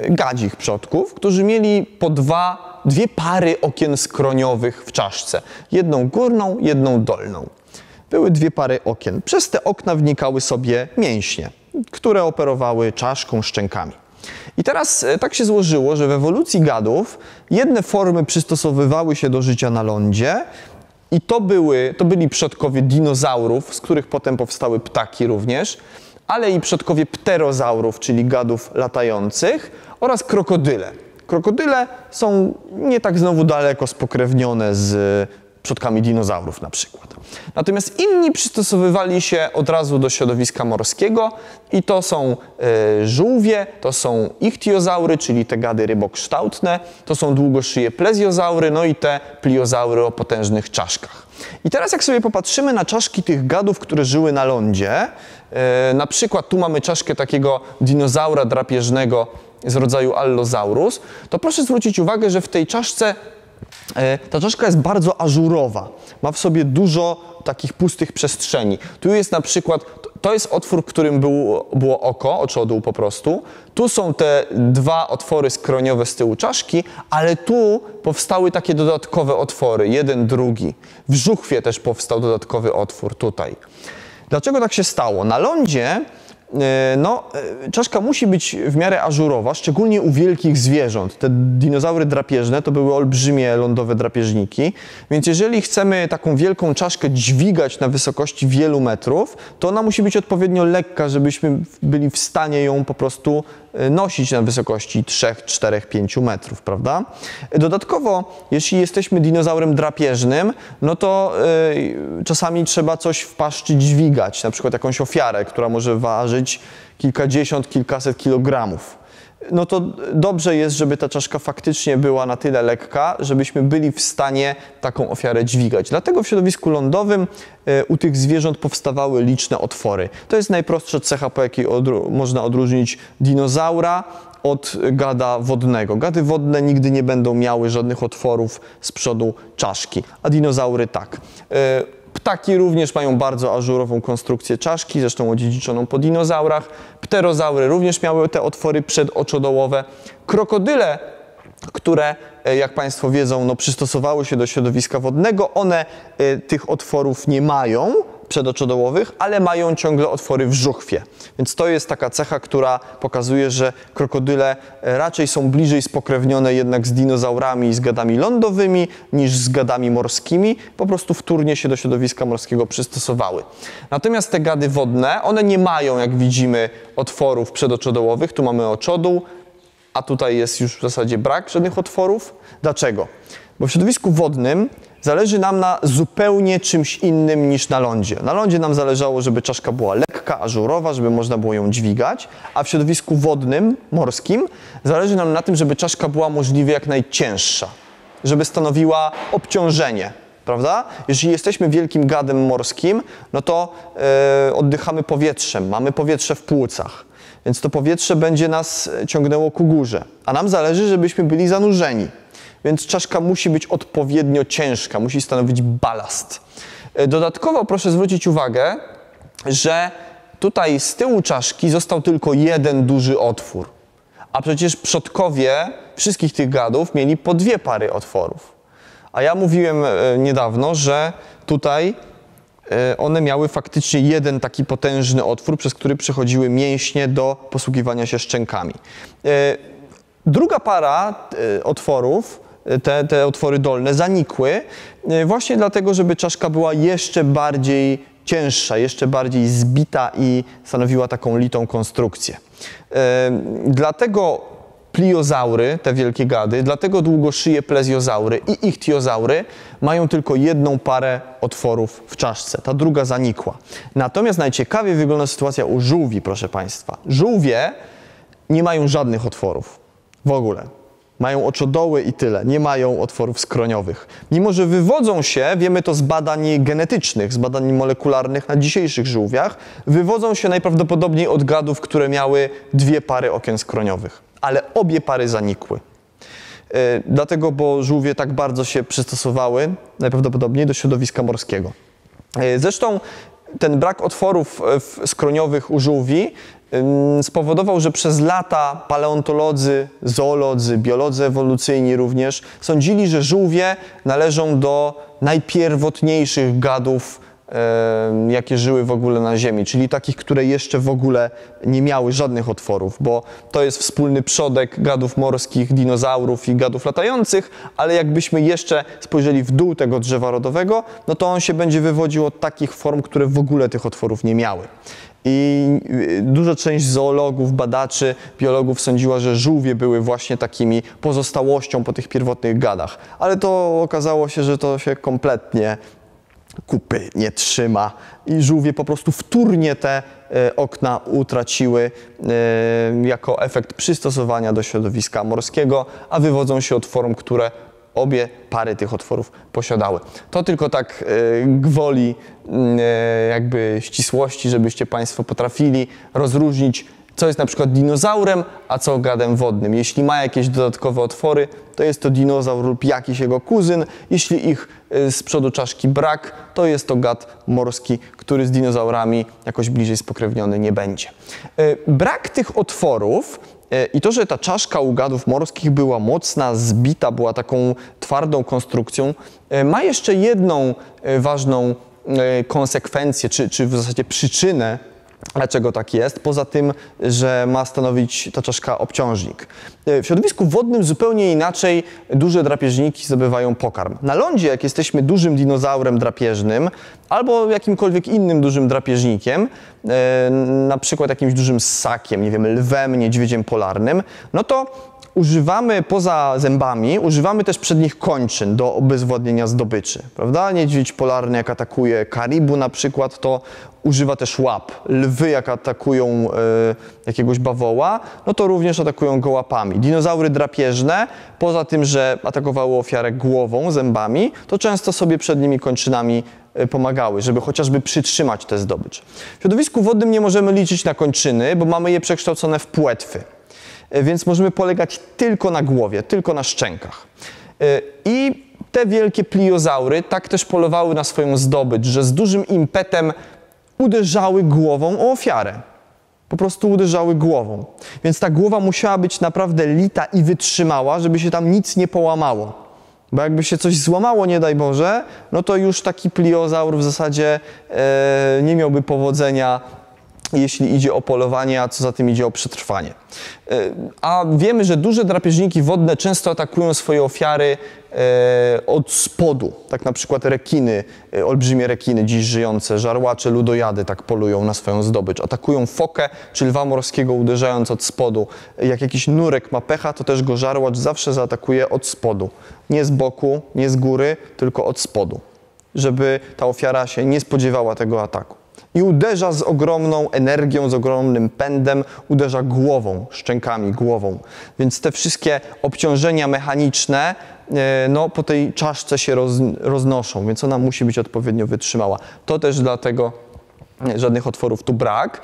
gadzich przodków, którzy mieli po dwie pary okien skroniowych w czaszce. Jedną górną, jedną dolną. Były dwie pary okien. Przez te okna wnikały sobie mięśnie, które operowały czaszką, szczękami. I teraz tak się złożyło, że w ewolucji gadów jedne formy przystosowywały się do życia na lądzie i to byli przodkowie dinozaurów, z których potem powstały ptaki również, ale i przodkowie pterozaurów, czyli gadów latających, oraz krokodyle. Krokodyle są nie tak znowu daleko spokrewnione z przodkami dinozaurów na przykład. Natomiast inni przystosowywali się od razu do środowiska morskiego i to są żółwie, to są ichtiozaury, czyli te gady rybokształtne, to są długoszyje plezjozaury, no i te pliozaury o potężnych czaszkach. I teraz jak sobie popatrzymy na czaszki tych gadów, które żyły na lądzie, na przykład tu mamy czaszkę takiego dinozaura drapieżnego z rodzaju Allosaurus, to proszę zwrócić uwagę, że w tej czaszce ta czaszka jest bardzo ażurowa, ma w sobie dużo takich pustych przestrzeni. Tu jest na przykład, to jest otwór, którym było oko, oczodół po prostu. Tu są te dwa otwory skroniowe z tyłu czaszki, ale tu powstały takie dodatkowe otwory, jeden, drugi. W żuchwie też powstał dodatkowy otwór tutaj. Dlaczego tak się stało? Na lądzie no, czaszka musi być w miarę ażurowa, szczególnie u wielkich zwierząt. Te dinozaury drapieżne to były olbrzymie lądowe drapieżniki, więc jeżeli chcemy taką wielką czaszkę dźwigać na wysokości wielu metrów, to ona musi być odpowiednio lekka, żebyśmy byli w stanie ją po prostu nosić na wysokości 3, 4, 5 metrów, prawda? Dodatkowo, jeśli jesteśmy dinozaurem drapieżnym, no to czasami trzeba coś w paszczy dźwigać, na przykład jakąś ofiarę, która może ważyć kilkadziesiąt, kilkaset kilogramów. No to dobrze jest, żeby ta czaszka faktycznie była na tyle lekka, żebyśmy byli w stanie taką ofiarę dźwigać. Dlatego w środowisku lądowym u tych zwierząt powstawały liczne otwory. To jest najprostsza cecha, po jakiej można odróżnić dinozaura od gada wodnego. Gady wodne nigdy nie będą miały żadnych otworów z przodu czaszki, a dinozaury tak. Ptaki również mają bardzo ażurową konstrukcję czaszki, zresztą odziedziczoną po dinozaurach. Pterozaury również miały te otwory przedoczodołowe. Krokodyle, które, jak Państwo wiedzą, no, przystosowały się do środowiska wodnego, one tych otworów nie mają przedoczodołowych, ale mają ciągle otwory w żuchwie. Więc to jest taka cecha, która pokazuje, że krokodyle raczej są bliżej spokrewnione jednak z dinozaurami i z gadami lądowymi niż z gadami morskimi. Po prostu wtórnie się do środowiska morskiego przystosowały. Natomiast te gady wodne, one nie mają, jak widzimy, otworów przedoczodołowych. Tu mamy oczodół, a tutaj jest już w zasadzie brak żadnych otworów. Dlaczego? Bo w środowisku wodnym zależy nam na zupełnie czymś innym niż na lądzie. Na lądzie nam zależało, żeby czaszka była lekka, ażurowa, żeby można było ją dźwigać, a w środowisku wodnym, morskim, zależy nam na tym, żeby czaszka była możliwie jak najcięższa, żeby stanowiła obciążenie, prawda? Jeżeli jesteśmy wielkim gadem morskim, no to oddychamy powietrzem, mamy powietrze w płucach, więc to powietrze będzie nas ciągnęło ku górze, a nam zależy, żebyśmy byli zanurzeni. Więc czaszka musi być odpowiednio ciężka, musi stanowić balast. Dodatkowo proszę zwrócić uwagę, że tutaj z tyłu czaszki został tylko jeden duży otwór. A przecież przodkowie wszystkich tych gadów mieli po dwie pary otworów. A ja mówiłem niedawno, że tutaj one miały faktycznie jeden taki potężny otwór, przez który przechodziły mięśnie do posługiwania się szczękami. Druga para otworów, te otwory dolne zanikły właśnie dlatego, żeby czaszka była jeszcze bardziej cięższa, jeszcze bardziej zbita i stanowiła taką litą konstrukcję. Dlatego pliozaury, te wielkie gady, dlatego długoszyje plezjozaury i ichtiozaury mają tylko jedną parę otworów w czaszce. Ta druga zanikła. Natomiast najciekawiej wygląda sytuacja u żółwi, proszę Państwa. Żółwie nie mają żadnych otworów w ogóle. Mają oczodoły i tyle, nie mają otworów skroniowych. Mimo że wywodzą się, wiemy to z badań genetycznych, z badań molekularnych na dzisiejszych żółwiach, wywodzą się najprawdopodobniej od gadów, które miały dwie pary okien skroniowych, ale obie pary zanikły. Dlatego, bo żółwie tak bardzo się przystosowały najprawdopodobniej do środowiska morskiego. Zresztą ten brak otworów skroniowych u żółwi spowodował, że przez lata paleontolodzy, zoolodzy, biolodzy ewolucyjni również sądzili, że żółwie należą do najpierwotniejszych gadów jakie żyły w ogóle na Ziemi, czyli takich, które jeszcze w ogóle nie miały żadnych otworów, bo to jest wspólny przodek gadów morskich, dinozaurów i gadów latających, ale jakbyśmy jeszcze spojrzeli w dół tego drzewa rodowego, no to on się będzie wywodził od takich form, które w ogóle tych otworów nie miały. I duża część zoologów, badaczy, biologów sądziła, że żółwie były właśnie takimi pozostałością po tych pierwotnych gadach, ale to okazało się, że to się kompletnie kupy nie trzyma i żółwie po prostu wtórnie te okna utraciły jako efekt przystosowania do środowiska morskiego, a wywodzą się od form, które obie pary tych otworów posiadały. To tylko tak gwoli jakby ścisłości, żebyście Państwo potrafili rozróżnić, co jest na przykład dinozaurem, a co gadem wodnym. Jeśli ma jakieś dodatkowe otwory, to jest to dinozaur lub jakiś jego kuzyn. Jeśli ich z przodu czaszki brak, to jest to gad morski, który z dinozaurami jakoś bliżej spokrewniony nie będzie. Brak tych otworów i to, że ta czaszka u gadów morskich była mocna, zbita, była taką twardą konstrukcją, ma jeszcze jedną ważną konsekwencję, czy w zasadzie przyczynę, dlaczego tak jest, poza tym, że ma stanowić ta czaszka obciążnik. W środowisku wodnym zupełnie inaczej duże drapieżniki zdobywają pokarm. Na lądzie, jak jesteśmy dużym dinozaurem drapieżnym albo jakimkolwiek innym dużym drapieżnikiem, na przykład jakimś dużym ssakiem, nie wiem, lwem, niedźwiedziem polarnym, no to używamy poza zębami, używamy też przednich kończyn do obezwładnienia zdobyczy, prawda? Niedźwiedź polarny, jak atakuje karibu na przykład, to używa też łap. Lwy, jak atakują jakiegoś bawoła, no to również atakują go łapami. Dinozaury drapieżne, poza tym, że atakowały ofiarę głową, zębami, to często sobie przednimi kończynami pomagały, żeby chociażby przytrzymać tę zdobycz. W środowisku wodnym nie możemy liczyć na kończyny, bo mamy je przekształcone w płetwy. Więc możemy polegać tylko na głowie, tylko na szczękach. I te wielkie pliozaury tak też polowały na swoją zdobycz, że z dużym impetem uderzały głową o ofiarę. Po prostu uderzały głową. Więc ta głowa musiała być naprawdę lita i wytrzymała, żeby się tam nic nie połamało. Bo jakby się coś złamało, nie daj Boże, no to już taki pliozaur w zasadzie nie miałby powodzenia, jeśli idzie o polowanie, a co za tym idzie o przetrwanie. A wiemy, że duże drapieżniki wodne często atakują swoje ofiary od spodu. Tak na przykład rekiny, olbrzymie rekiny dziś żyjące, żarłacze, ludojady tak polują na swoją zdobycz. Atakują fokę czy lwa morskiego, uderzając od spodu. Jak jakiś nurek ma pecha, to też go żarłacz zawsze zaatakuje od spodu. Nie z boku, nie z góry, tylko od spodu. Żeby ta ofiara się nie spodziewała tego ataku. I uderza z ogromną energią, z ogromnym pędem, uderza głową, szczękami, głową. Więc te wszystkie obciążenia mechaniczne no, po tej czaszce się roznoszą, więc ona musi być odpowiednio wytrzymała. To też dlatego żadnych otworów tu brak.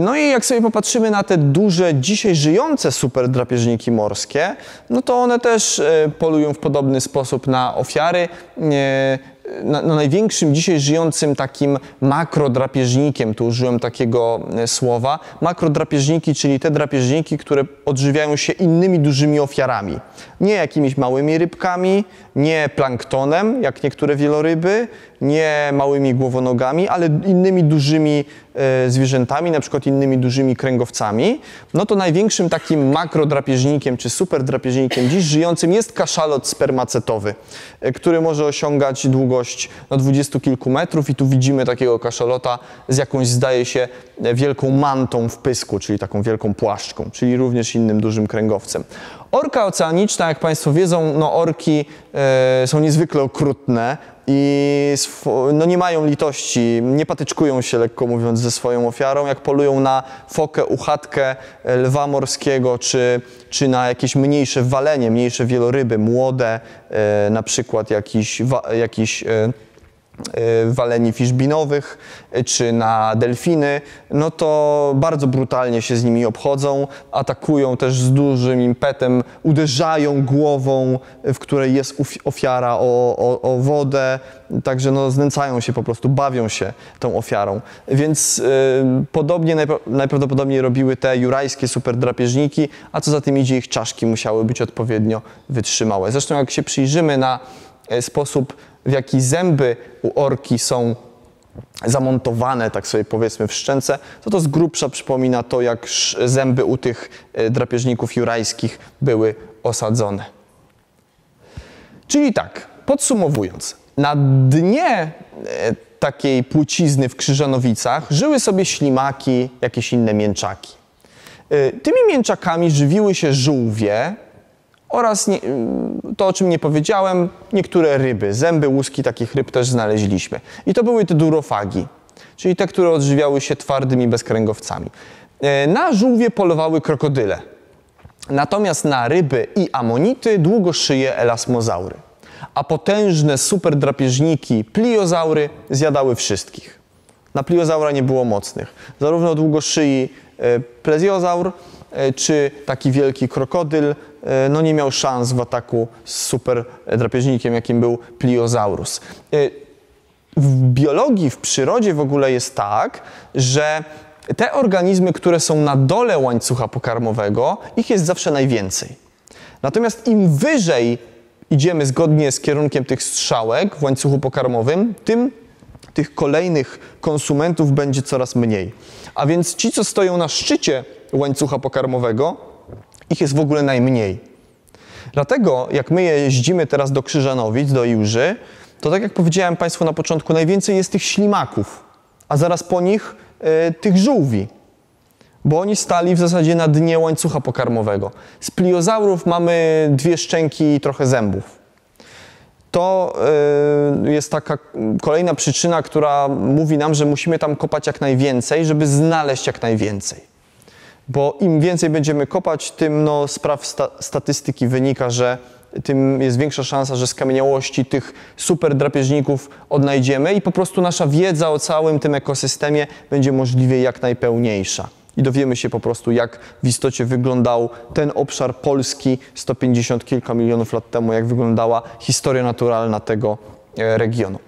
No i jak sobie popatrzymy na te duże, dzisiaj żyjące superdrapieżniki morskie, no to one też polują w podobny sposób na ofiary. No, największym dzisiaj żyjącym takim makrodrapieżnikiem, tu użyłem takiego słowa, makrodrapieżniki, czyli te drapieżniki, które odżywiają się innymi dużymi ofiarami. Nie jakimiś małymi rybkami, nie planktonem, jak niektóre wieloryby, nie małymi głowonogami, ale innymi dużymi zwierzętami, na przykład innymi dużymi kręgowcami. No to największym takim makrodrapieżnikiem czy superdrapieżnikiem dziś żyjącym jest kaszalot spermacetowy, który może osiągać długość no, 20 kilku metrów i tu widzimy takiego kaszalota z jakąś, zdaje się, wielką mantą w pysku, czyli taką wielką płaszczką, czyli również innym dużym kręgowcem. Orka oceaniczna, jak Państwo wiedzą, no orki są niezwykle okrutne i no nie mają litości, nie patyczkują się, lekko mówiąc, ze swoją ofiarą. Jak polują na fokę, uchatkę, lwa morskiego, czy na jakieś mniejsze walenie, mniejsze wieloryby, młode, na przykład jakiś waleni fiszbinowych, czy na delfiny, no to bardzo brutalnie się z nimi obchodzą, atakują też z dużym impetem, uderzają głową, w której jest ofiara o wodę, także no znęcają się po prostu, bawią się tą ofiarą. Więc podobnie najprawdopodobniej robiły te jurajskie superdrapieżniki, a co za tym idzie, ich czaszki musiały być odpowiednio wytrzymałe. Zresztą jak się przyjrzymy na sposób, w jaki zęby u orki są zamontowane, tak sobie powiedzmy, w szczęce, to to z grubsza przypomina to, jak zęby u tych drapieżników jurajskich były osadzone. Czyli tak, podsumowując, na dnie takiej płcizny w Krzyżanowicach żyły sobie ślimaki, jakieś inne mięczaki. Tymi mięczakami żywiły się żółwie oraz, to o czym nie powiedziałem, niektóre ryby. Zęby, łuski takich ryb też znaleźliśmy. I to były te durofagi, czyli te, które odżywiały się twardymi bezkręgowcami. Na żółwie polowały krokodyle, natomiast na ryby i amonity długoszyje elasmozaury. A potężne superdrapieżniki pliozaury zjadały wszystkich. Na pliozaura nie było mocnych. Zarówno długoszyi plezjozaur, czy taki wielki krokodyl, no nie miał szans w ataku z superdrapieżnikiem, jakim był pliozaurus. W biologii, w przyrodzie w ogóle jest tak, że te organizmy, które są na dole łańcucha pokarmowego, ich jest zawsze najwięcej. Natomiast im wyżej idziemy zgodnie z kierunkiem tych strzałek w łańcuchu pokarmowym, tym tych kolejnych konsumentów będzie coraz mniej. A więc ci, co stoją na szczycie łańcucha pokarmowego, ich jest w ogóle najmniej. Dlatego, jak my jeździmy teraz do Krzyżanowic, do Iłży, to tak jak powiedziałem Państwu na początku, najwięcej jest tych ślimaków, a zaraz po nich tych żółwi, bo oni stali w zasadzie na dnie łańcucha pokarmowego. Z pliozaurów mamy dwie szczęki i trochę zębów. To jest taka kolejna przyczyna, która mówi nam, że musimy tam kopać jak najwięcej, żeby znaleźć jak najwięcej. Bo im więcej będziemy kopać, tym no, z praw statystyki wynika, że tym jest większa szansa, że skamieniałości tych super drapieżników odnajdziemy i po prostu nasza wiedza o całym tym ekosystemie będzie możliwie jak najpełniejsza. I dowiemy się po prostu, jak w istocie wyglądał ten obszar Polski 150 kilka milionów lat temu, jak wyglądała historia naturalna tego regionu.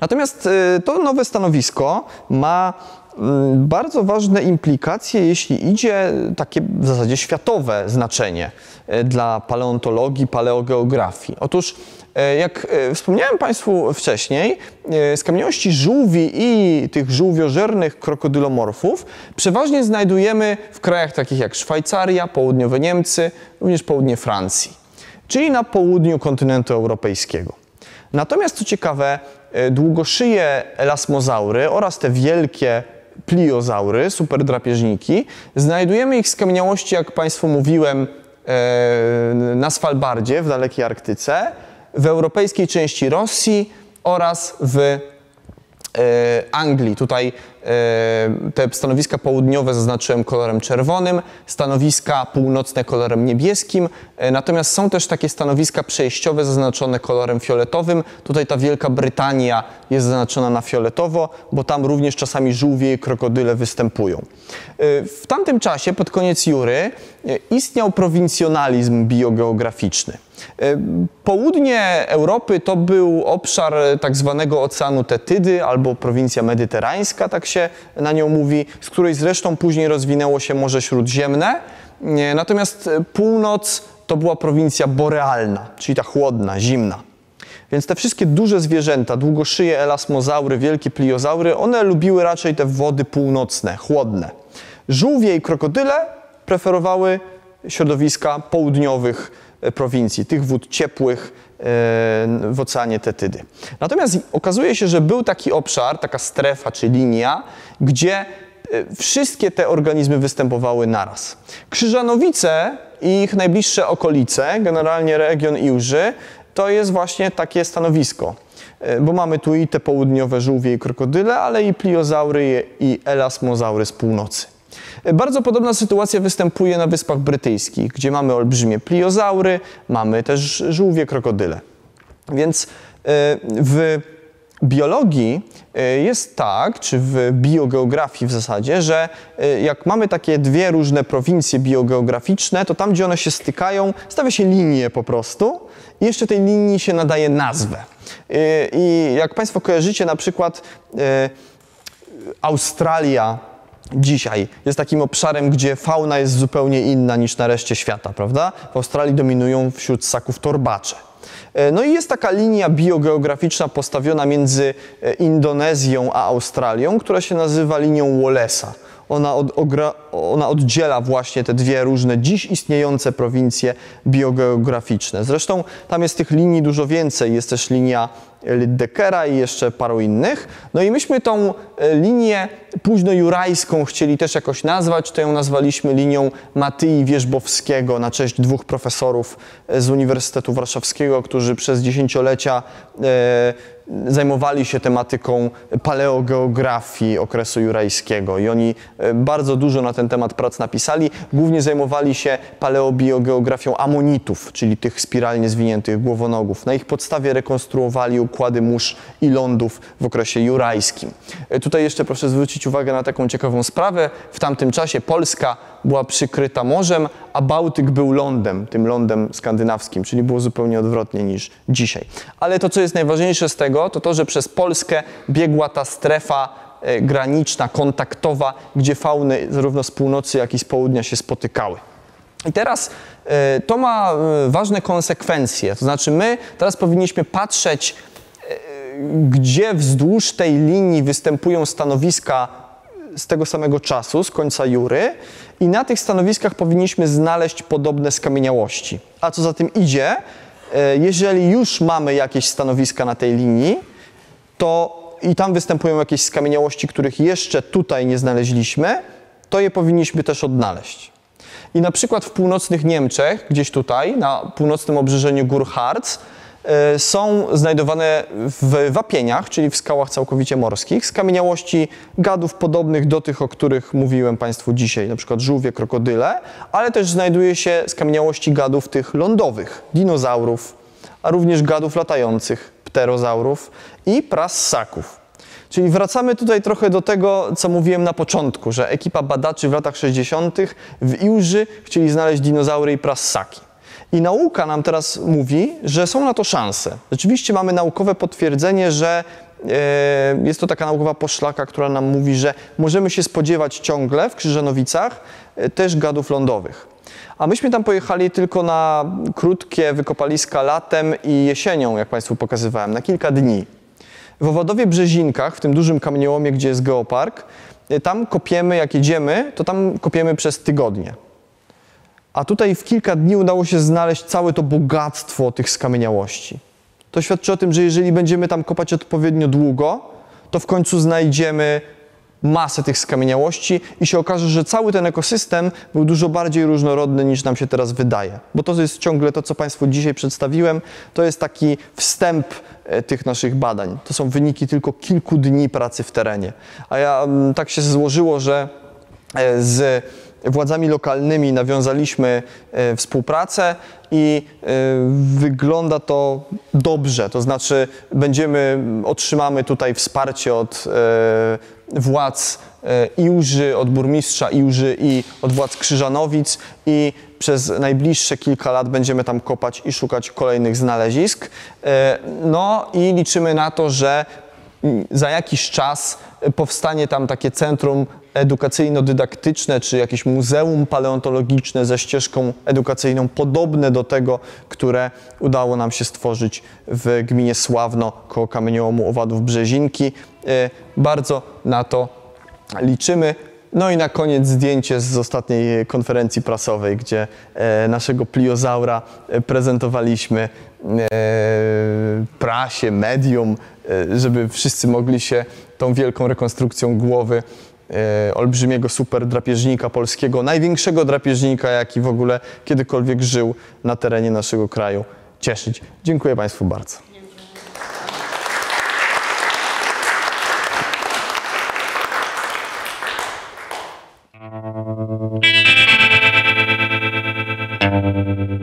Natomiast to nowe stanowisko ma bardzo ważne implikacje, jeśli idzie takie w zasadzie światowe znaczenie dla paleontologii, paleogeografii. Otóż, jak wspomniałem Państwu wcześniej, skamieniałości żółwi i tych żółwiożernych krokodylomorfów przeważnie znajdujemy w krajach takich jak Szwajcaria, południowe Niemcy, również południe Francji, czyli na południu kontynentu europejskiego. Natomiast co ciekawe, długoszyje elasmozaury oraz te wielkie pliozaury, superdrapieżniki, znajdujemy ich skamieniałości, jak Państwu mówiłem, na Svalbardzie w dalekiej Arktyce, w europejskiej części Rosji oraz w Anglii. Tutaj te stanowiska południowe zaznaczyłem kolorem czerwonym, stanowiska północne kolorem niebieskim, natomiast są też takie stanowiska przejściowe zaznaczone kolorem fioletowym. Tutaj ta Wielka Brytania jest zaznaczona na fioletowo, bo tam również czasami żółwie i krokodyle występują. W tamtym czasie, pod koniec jury, istniał prowincjonalizm biogeograficzny. Południe Europy to był obszar tak zwanego Oceanu Tetydy albo prowincja medyterańska, tak się na nią mówi, z której zresztą później rozwinęło się Morze Śródziemne. Natomiast północ to była prowincja borealna, czyli ta chłodna, zimna. Więc te wszystkie duże zwierzęta, długoszyje, elasmozaury, wielkie pliozaury, one lubiły raczej te wody północne, chłodne. Żółwie i krokodyle preferowały środowiska południowych prowincji, tych wód ciepłych w Oceanie Tetydy. Natomiast okazuje się, że był taki obszar, taka strefa czy linia, gdzie wszystkie te organizmy występowały naraz. Krzyżanowice i ich najbliższe okolice, generalnie region Iłży, to jest właśnie takie stanowisko, bo mamy tu i te południowe żółwie i krokodyle, ale i pliozaury i elasmozaury z północy. Bardzo podobna sytuacja występuje na Wyspach Brytyjskich, gdzie mamy olbrzymie pliozaury, mamy też żółwie, krokodyle. Więc w biologii jest tak, czy w biogeografii w zasadzie, że jak mamy takie dwie różne prowincje biogeograficzne, to tam, gdzie one się stykają, stawia się linię po prostu i jeszcze tej linii się nadaje nazwę. I jak Państwo kojarzycie, na przykład Australia dzisiaj jest takim obszarem, gdzie fauna jest zupełnie inna niż na reszcie świata, prawda? W Australii dominują wśród ssaków torbacze. No i jest taka linia biogeograficzna postawiona między Indonezją a Australią, która się nazywa linią Wallace'a. Ona oddziela właśnie te dwie różne, dziś istniejące prowincje biogeograficzne. Zresztą tam jest tych linii dużo więcej. Jest też linia Liddekera i jeszcze paru innych. No i myśmy tą linię późnojurajską chcieli też jakoś nazwać, to ją nazwaliśmy linią Matyi Wierzbowskiego na cześć dwóch profesorów z Uniwersytetu Warszawskiego, którzy przez dziesięciolecia zajmowali się tematyką paleogeografii okresu jurajskiego i oni bardzo dużo na ten temat prac napisali. Głównie zajmowali się paleobiogeografią amonitów, czyli tych spiralnie zwiniętych głowonogów. Na ich podstawie rekonstruowali układy mórz i lądów w okresie jurajskim. Tutaj jeszcze proszę zwrócić uwagę na taką ciekawą sprawę. W tamtym czasie Polska była przykryta morzem, a Bałtyk był lądem, tym lądem skandynawskim, czyli było zupełnie odwrotnie niż dzisiaj. Ale to, co jest najważniejsze z tego, to to, że przez Polskę biegła ta strefa graniczna, kontaktowa, gdzie fauny zarówno z północy, jak i z południa się spotykały. I teraz to ma ważne konsekwencje, to znaczy my teraz powinniśmy patrzeć, gdzie wzdłuż tej linii występują stanowiska z tego samego czasu, z końca jury, i na tych stanowiskach powinniśmy znaleźć podobne skamieniałości. A co za tym idzie, jeżeli już mamy jakieś stanowiska na tej linii, to i tam występują jakieś skamieniałości, których jeszcze tutaj nie znaleźliśmy, to je powinniśmy też odnaleźć. I na przykład w północnych Niemczech, gdzieś tutaj, na północnym obrzeżeniu gór Harz, są znajdowane w wapieniach, czyli w skałach całkowicie morskich, skamieniałości gadów podobnych do tych, o których mówiłem Państwu dzisiaj, na przykład żółwie, krokodyle, ale też znajduje się skamieniałości gadów tych lądowych, dinozaurów, a również gadów latających, pterozaurów i prassaków. Czyli wracamy tutaj trochę do tego, co mówiłem na początku, że ekipa badaczy w latach 60. w Iłży chcieli znaleźć dinozaury i prassaki. I nauka nam teraz mówi, że są na to szanse. Rzeczywiście mamy naukowe potwierdzenie, że jest to taka naukowa poszlaka, która nam mówi, że możemy się spodziewać ciągle w Krzyżanowicach też gadów lądowych. A myśmy tam pojechali tylko na krótkie wykopaliska latem i jesienią, jak Państwu pokazywałem, na kilka dni. W Owadowie Brzezinkach, w tym dużym kamieniołomie, gdzie jest geopark, tam kopiemy, jak jedziemy, to tam kopiemy przez tygodnie. A tutaj w kilka dni udało się znaleźć całe to bogactwo tych skamieniałości. To świadczy o tym, że jeżeli będziemy tam kopać odpowiednio długo, to w końcu znajdziemy masę tych skamieniałości i się okaże, że cały ten ekosystem był dużo bardziej różnorodny, niż nam się teraz wydaje. Bo to jest ciągle to, co Państwu dzisiaj przedstawiłem, to jest taki wstęp tych naszych badań. To są wyniki tylko kilku dni pracy w terenie. A ja tak się złożyło, że z władzami lokalnymi nawiązaliśmy współpracę i wygląda to dobrze, to znaczy otrzymamy tutaj wsparcie od władz Iłży, od burmistrza Iłży i od władz Krzyżanowic i przez najbliższe kilka lat będziemy tam kopać i szukać kolejnych znalezisk. No i liczymy na to, że za jakiś czas powstanie tam takie centrum edukacyjno-dydaktyczne, czy jakieś muzeum paleontologiczne ze ścieżką edukacyjną, podobne do tego, które udało nam się stworzyć w gminie Sławno koło kamieniołomu Owadów Brzezinki. Bardzo na to liczymy. No i na koniec zdjęcie z ostatniej konferencji prasowej, gdzie naszego pliozaura prezentowaliśmy prasie, medium, żeby wszyscy mogli się tą wielką rekonstrukcją głowy olbrzymiego super drapieżnika polskiego, największego drapieżnika, jaki w ogóle kiedykolwiek żył na terenie naszego kraju, cieszyć. Dziękuję Państwu bardzo. Dziękuję.